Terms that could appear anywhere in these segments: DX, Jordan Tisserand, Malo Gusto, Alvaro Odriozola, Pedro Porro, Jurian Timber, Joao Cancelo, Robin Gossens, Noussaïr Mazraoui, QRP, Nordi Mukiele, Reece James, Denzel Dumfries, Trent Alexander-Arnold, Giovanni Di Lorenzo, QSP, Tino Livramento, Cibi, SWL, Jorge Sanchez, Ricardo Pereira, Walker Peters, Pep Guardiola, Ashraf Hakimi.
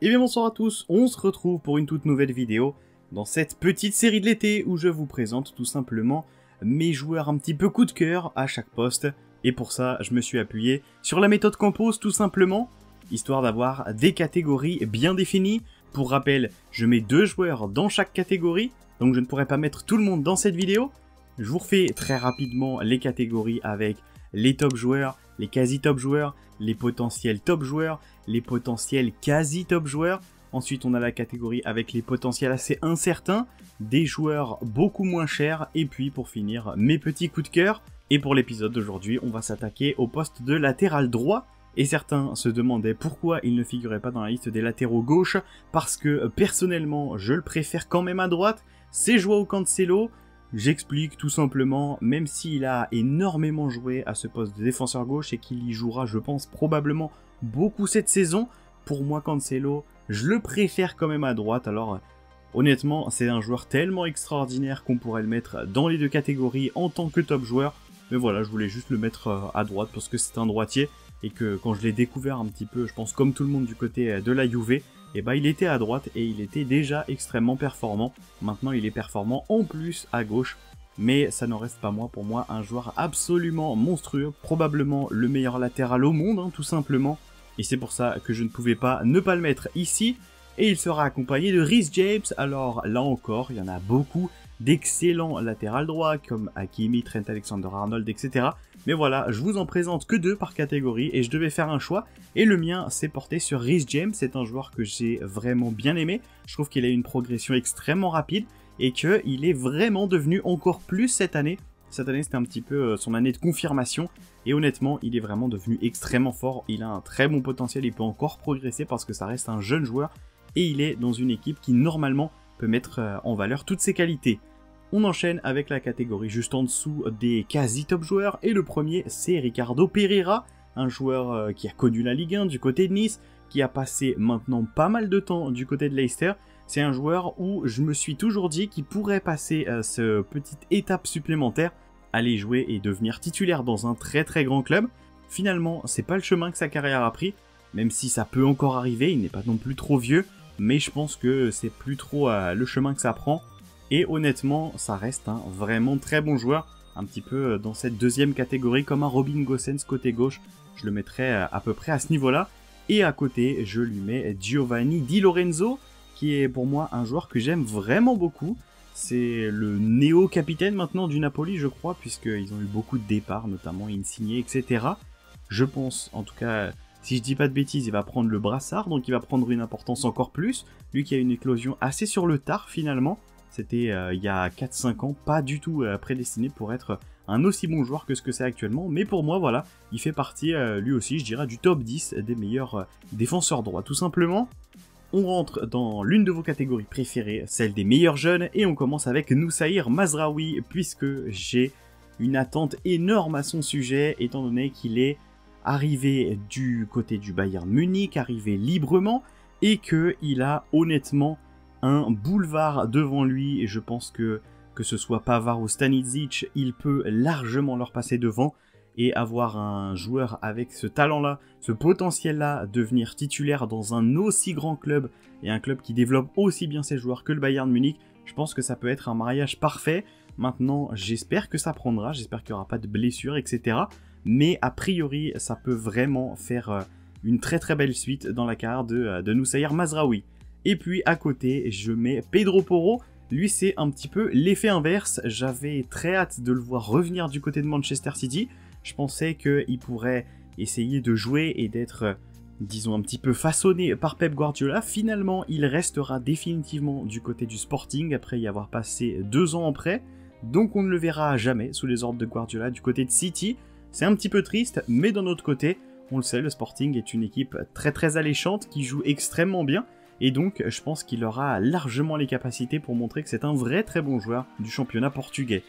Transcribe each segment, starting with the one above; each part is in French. Et bien bonsoir à tous, on se retrouve pour une toute nouvelle vidéo dans cette petite série de l'été où je vous présente tout simplement mes joueurs un petit peu coup de cœur à chaque poste. Et pour ça, je me suis appuyé sur la méthode Campos tout simplement, histoire d'avoir des catégories bien définies. Pour rappel, je mets deux joueurs dans chaque catégorie, donc je ne pourrais pas mettre tout le monde dans cette vidéo. Je vous refais très rapidement les catégories avec les top joueurs, les quasi top joueurs, les potentiels top joueurs, les potentiels quasi top joueurs. Ensuite, on a la catégorie avec les potentiels assez incertains, des joueurs beaucoup moins chers, et puis pour finir, mes petits coups de cœur. Et pour l'épisode d'aujourd'hui, on va s'attaquer au poste de latéral droit. Et certains se demandaient pourquoi il ne figurait pas dans la liste des latéraux gauche, parce que personnellement, je le préfère quand même à droite. C'est Joao Cancelo. J'explique tout simplement, même s'il a énormément joué à ce poste de défenseur gauche et qu'il y jouera, je pense, probablement beaucoup cette saison, pour moi, Cancelo, je le préfère quand même à droite. Alors, honnêtement, c'est un joueur tellement extraordinaire qu'on pourrait le mettre dans les deux catégories en tant que top joueur. Mais voilà, je voulais juste le mettre à droite parce que c'est un droitier. Et que quand je l'ai découvert un petit peu, je pense comme tout le monde du côté de la Juve, et bah il était à droite et il était déjà extrêmement performant. Maintenant il est performant en plus à gauche, mais ça n'en reste pas moins pour moi un joueur absolument monstrueux, probablement le meilleur latéral au monde hein, tout simplement. Et c'est pour ça que je ne pouvais pas ne pas le mettre ici. Et il sera accompagné de Reece James. Alors là encore, il y en a beaucoup d'excellents latérales droits comme Hakimi, Trent Alexander-Arnold, etc. Mais voilà, je vous en présente que deux par catégorie et je devais faire un choix. Et le mien s'est porté sur Reece James. C'est un joueur que j'ai vraiment bien aimé. Je trouve qu'il a une progression extrêmement rapide et qu'il est vraiment devenu encore plus cette année. Cette année, c'était un petit peu son année de confirmation. Et honnêtement, il est vraiment devenu extrêmement fort. Il a un très bon potentiel. Il peut encore progresser parce que ça reste un jeune joueur. Et il est dans une équipe qui, normalement, peut mettre en valeur toutes ses qualités. On enchaîne avec la catégorie juste en dessous des quasi top joueurs. Et le premier, c'est Ricardo Pereira, un joueur qui a connu la Ligue 1 du côté de Nice, qui a passé maintenant pas mal de temps du côté de Leicester. C'est un joueur où je me suis toujours dit qu'il pourrait passer cette petite étape supplémentaire, aller jouer et devenir titulaire dans un très très grand club. Finalement, c'est pas le chemin que sa carrière a pris, même si ça peut encore arriver, il n'est pas non plus trop vieux, mais je pense que c'est plus trop le chemin que ça prend. Et honnêtement, ça reste un vraiment très bon joueur, un petit peu dans cette deuxième catégorie, comme un Robin Gossens côté gauche. Je le mettrais à peu près à ce niveau-là. Et à côté, je lui mets Giovanni Di Lorenzo, qui est pour moi un joueur que j'aime vraiment beaucoup. C'est le néo-capitaine maintenant du Napoli, je crois, puisqu'ils ont eu beaucoup de départs, notamment Insigne, etc. Je pense, en tout cas, si je dis pas de bêtises, il va prendre le brassard, donc il va prendre une importance encore plus. Lui qui a une éclosion assez sur le tard, finalement. C'était il y a 4-5 ans, pas du tout prédestiné pour être un aussi bon joueur que ce que c'est actuellement. Mais pour moi, voilà, il fait partie lui aussi, je dirais, du top 10 des meilleurs défenseurs droits, tout simplement. On rentre dans l'une de vos catégories préférées, celle des meilleurs jeunes. Et on commence avec Noussaïr Mazraoui, puisque j'ai une attente énorme à son sujet, étant donné qu'il est arrivé du côté du Bayern Munich, arrivé librement, et qu'il a honnêtement un boulevard devant lui. Et je pense que ce soit Pavard ou Stanisic, il peut largement leur passer devant et avoir un joueur avec ce talent-là, ce potentiel-là, devenir titulaire dans un aussi grand club et un club qui développe aussi bien ses joueurs que le Bayern Munich. Je pense que ça peut être un mariage parfait. Maintenant, j'espère que ça prendra, j'espère qu'il n'y aura pas de blessures, etc. Mais a priori, ça peut vraiment faire une très très belle suite dans la carrière de Noussaïr Mazraoui. Et puis à côté, je mets Pedro Porro. Lui, c'est un petit peu l'effet inverse. J'avais très hâte de le voir revenir du côté de Manchester City. Je pensais qu'il pourrait essayer de jouer et d'être, disons, un petit peu façonné par Pep Guardiola. Finalement, il restera définitivement du côté du Sporting après y avoir passé 2 ans en prêt. Donc on ne le verra jamais sous les ordres de Guardiola du côté de City. C'est un petit peu triste, mais d'un autre côté, on le sait, le Sporting est une équipe très très alléchante qui joue extrêmement bien. Et donc, je pense qu'il aura largement les capacités pour montrer que c'est un vrai très bon joueur du championnat portugais.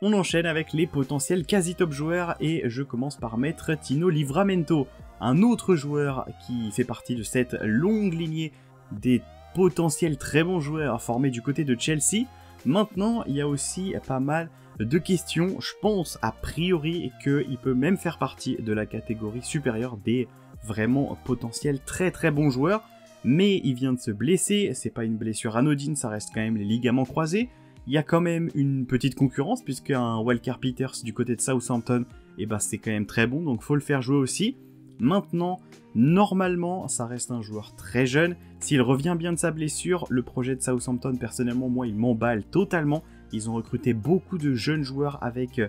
On enchaîne avec les potentiels quasi-top joueurs et je commence par mettre Tino Livramento, un autre joueur qui fait partie de cette longue lignée des potentiels très bons joueurs formés du côté de Chelsea. Maintenant, il y a aussi pas mal de questions. Je pense, a priori, qu'il peut même faire partie de la catégorie supérieure des vraiment potentiels très très bons joueurs. mais il vient de se blesser, c'est pas une blessure anodine, ça reste quand même les ligaments croisés. Il y a quand même une petite concurrence, puisqu'un Walker Peters du côté de Southampton, eh ben, c'est quand même très bon, donc faut le faire jouer aussi. Maintenant, normalement, ça reste un joueur très jeune. S'il revient bien de sa blessure, le projet de Southampton, personnellement, moi, il m'emballe totalement. Ils ont recruté beaucoup de jeunes joueurs avec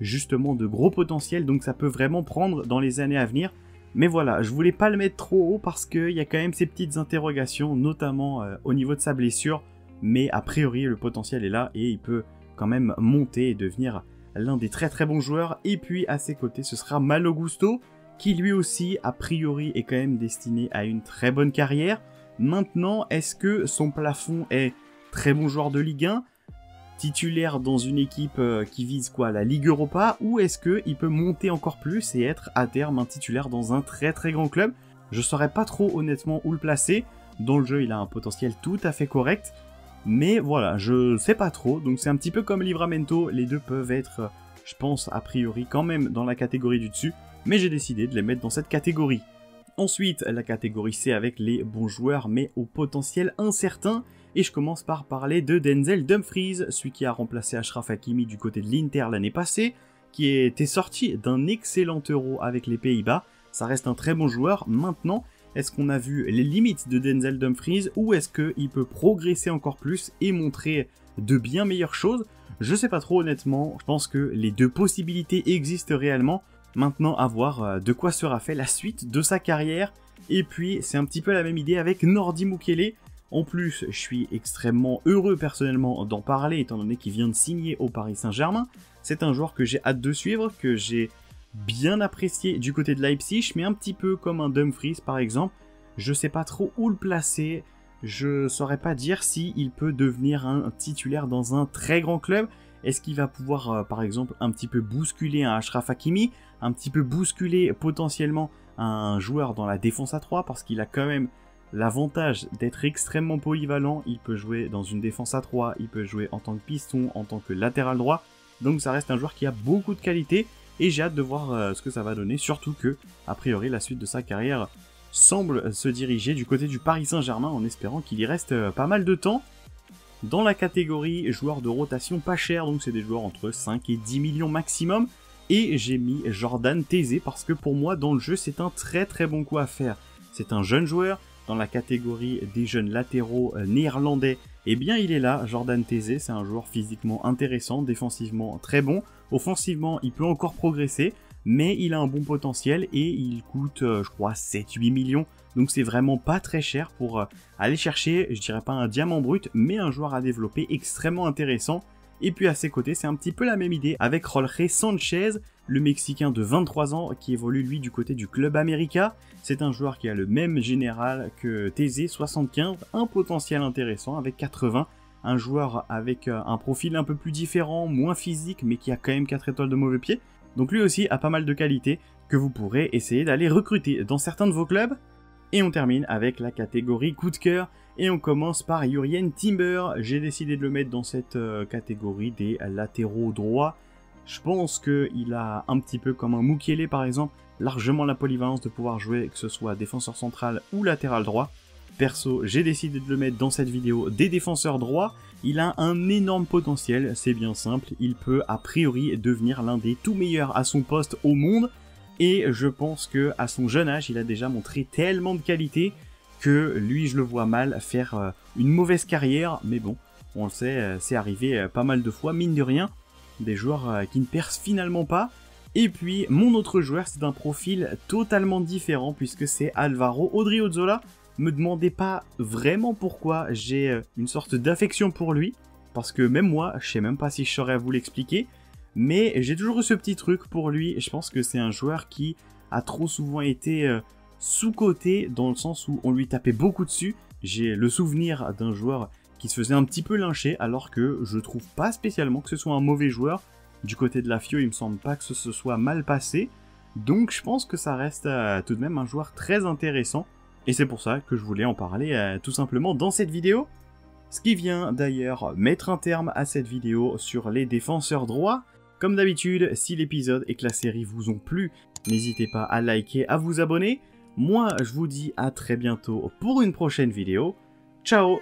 justement de gros potentiels, donc ça peut vraiment prendre dans les années à venir. Mais voilà, je voulais pas le mettre trop haut parce qu'il y a quand même ces petites interrogations, notamment au niveau de sa blessure. Mais a priori, le potentiel est là et il peut quand même monter et devenir l'un des très très bons joueurs. Et puis à ses côtés, ce sera Malo Gusto, qui lui aussi, a priori, est quand même destiné à une très bonne carrière. Maintenant, est-ce que son plafond est très bon joueur de Ligue 1, titulaire dans une équipe qui vise quoi, la Ligue Europa, ou est-ce qu'il peut monter encore plus et être à terme un titulaire dans un très très grand club? Je ne saurais pas trop honnêtement où le placer. Dans le jeu, il a un potentiel tout à fait correct. Mais voilà, je sais pas trop, donc c'est un petit peu comme Livramento, les deux peuvent être, je pense, a priori quand même dans la catégorie du dessus, mais j'ai décidé de les mettre dans cette catégorie. Ensuite, la catégorie C avec les bons joueurs, mais au potentiel incertain, et je commence par parler de Denzel Dumfries, celui qui a remplacé Ashraf Hakimi du côté de l'Inter l'année passée, qui était sorti d'un excellent Euro avec les Pays-Bas, ça reste un très bon joueur. Maintenant, est-ce qu'on a vu les limites de Denzel Dumfries ou est-ce qu'il peut progresser encore plus et montrer de bien meilleures choses? Je sais pas trop honnêtement, je pense que les deux possibilités existent réellement. Maintenant, à voir de quoi sera fait la suite de sa carrière. Et puis, c'est un petit peu la même idée avec Nordi Mukiele. En plus, je suis extrêmement heureux personnellement d'en parler étant donné qu'il vient de signer au Paris Saint-Germain. C'est un joueur que j'ai hâte de suivre, que j'ai bien apprécié du côté de Leipzig, mais un petit peu comme un Dumfries par exemple, je sais pas trop où le placer, je saurais pas dire s'il peut devenir un titulaire dans un très grand club. Est-ce qu'il va pouvoir par exemple un petit peu bousculer un Ashraf Hakimi, un petit peu bousculer potentiellement un joueur dans la défense à 3, parce qu'il a quand même l'avantage d'être extrêmement polyvalent, il peut jouer dans une défense à 3, il peut jouer en tant que piston, en tant que latéral droit, donc ça reste un joueur qui a beaucoup de qualité. Et j'ai hâte de voir ce que ça va donner, surtout que, a priori, la suite de sa carrière semble se diriger du côté du Paris Saint-Germain, en espérant qu'il y reste pas mal de temps. Dans la catégorie joueurs de rotation pas cher, donc c'est des joueurs entre 5 et 10 millions maximum. Et j'ai mis Jordan Tisserand parce que pour moi, dans le jeu, c'est un très très bon coup à faire. C'est un jeune joueur. Dans la catégorie des jeunes latéraux néerlandais, eh bien il est là, Jordan Tisserand, c'est un joueur physiquement intéressant, défensivement très bon. Offensivement, il peut encore progresser, mais il a un bon potentiel et il coûte, je crois, 7-8 millions. Donc c'est vraiment pas très cher pour aller chercher, je dirais pas un diamant brut, mais un joueur à développer extrêmement intéressant. Et puis à ses côtés, c'est un petit peu la même idée avec Jorge Sanchez, le Mexicain de 23 ans qui évolue lui du côté du Club América. C'est un joueur qui a le même général que Tisserand, 75, un potentiel intéressant avec 80. Un joueur avec un profil un peu plus différent, moins physique, mais qui a quand même 4 étoiles de mauvais pied. Donc lui aussi a pas mal de qualités que vous pourrez essayer d'aller recruter dans certains de vos clubs. Et on termine avec la catégorie coup de cœur. Et on commence par Jurian Timber. J'ai décidé de le mettre dans cette catégorie des latéraux droits. Je pense qu'il a un petit peu comme un Mukiele par exemple, largement la polyvalence de pouvoir jouer, que ce soit défenseur central ou latéral droit. Perso, j'ai décidé de le mettre dans cette vidéo des défenseurs droits. Il a un énorme potentiel, c'est bien simple. Il peut a priori devenir l'un des tout meilleurs à son poste au monde. Et je pense qu'à son jeune âge, il a déjà montré tellement de qualité que lui, je le vois mal faire une mauvaise carrière. Mais bon, on le sait, c'est arrivé pas mal de fois, mine de rien. Des joueurs qui ne percent finalement pas. Et puis, mon autre joueur, c'est un profil totalement différent puisque c'est Alvaro Odriozola. Me demandez pas vraiment pourquoi, j'ai une sorte d'affection pour lui, parce que même moi, je sais même pas si je saurais vous l'expliquer, mais j'ai toujours eu ce petit truc pour lui. Je pense que c'est un joueur qui a trop souvent été sous-coté, dans le sens où on lui tapait beaucoup dessus. J'ai le souvenir d'un joueur qui se faisait un petit peu lyncher, alors que je trouve pas spécialement que ce soit un mauvais joueur. Du côté de la FIO, il me semble pas que ce soit mal passé, donc je pense que ça reste tout de même un joueur très intéressant. Et c'est pour ça que je voulais en parler tout simplement dans cette vidéo. Ce qui vient d'ailleurs mettre un terme à cette vidéo sur les défenseurs droits. Comme d'habitude, si l'épisode et que la série vous ont plu, n'hésitez pas à liker, à vous abonner. Moi, je vous dis à très bientôt pour une prochaine vidéo. Ciao!